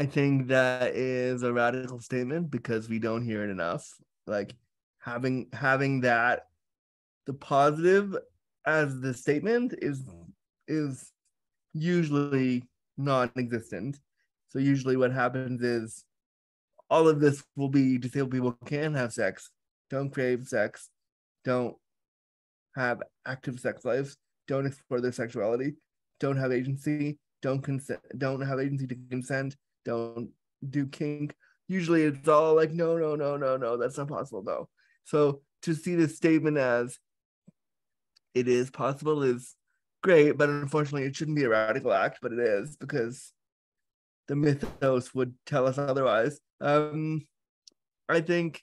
I think that is a radical statement because we don't hear it enough. Like having that, the positive as the statement is usually non-existent. So usually what happens is all of this will be disabled people can have sex, don't crave sex, don't have active sex lives, don't explore their sexuality, don't have agency, don't consent, don't have agency to consent, don't do kink. Usually it's all like, no, that's not possible though. So to see this statement as it is possible is great, but unfortunately it shouldn't be a radical act, but it is because the mythos would tell us otherwise. I think,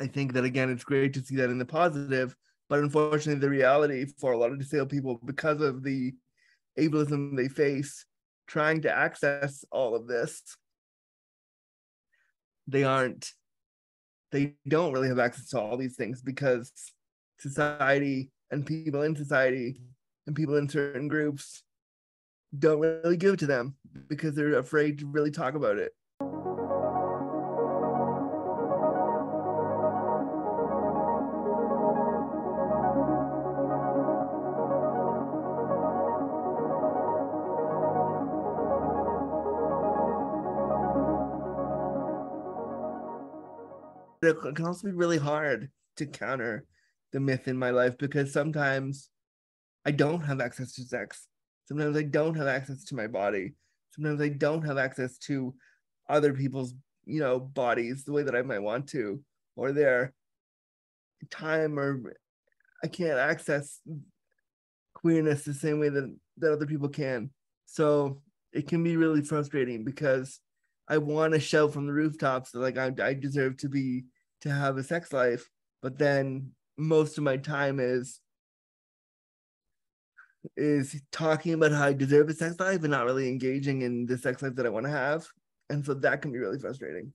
I think that again, it's great to see that in the positive, but unfortunately the reality for a lot of disabled people, because of the ableism they face, trying to access all of this, they don't really have access to all these things because society and people in society and people in certain groups don't really give it to them because they're afraid to really talk about it. It can also be really hard to counter the myth in my life because sometimes I don't have access to sex. Sometimes I don't have access to my body. Sometimes I don't have access to other people's, bodies the way that I might want to, or their time, or I can't access queerness the same way that other people can. So it can be really frustrating because I want to shout from the rooftops that like I deserve to have a sex life, but then most of my time is talking about how I deserve a sex life and not really engaging in the sex life that I want to have. And so that can be really frustrating.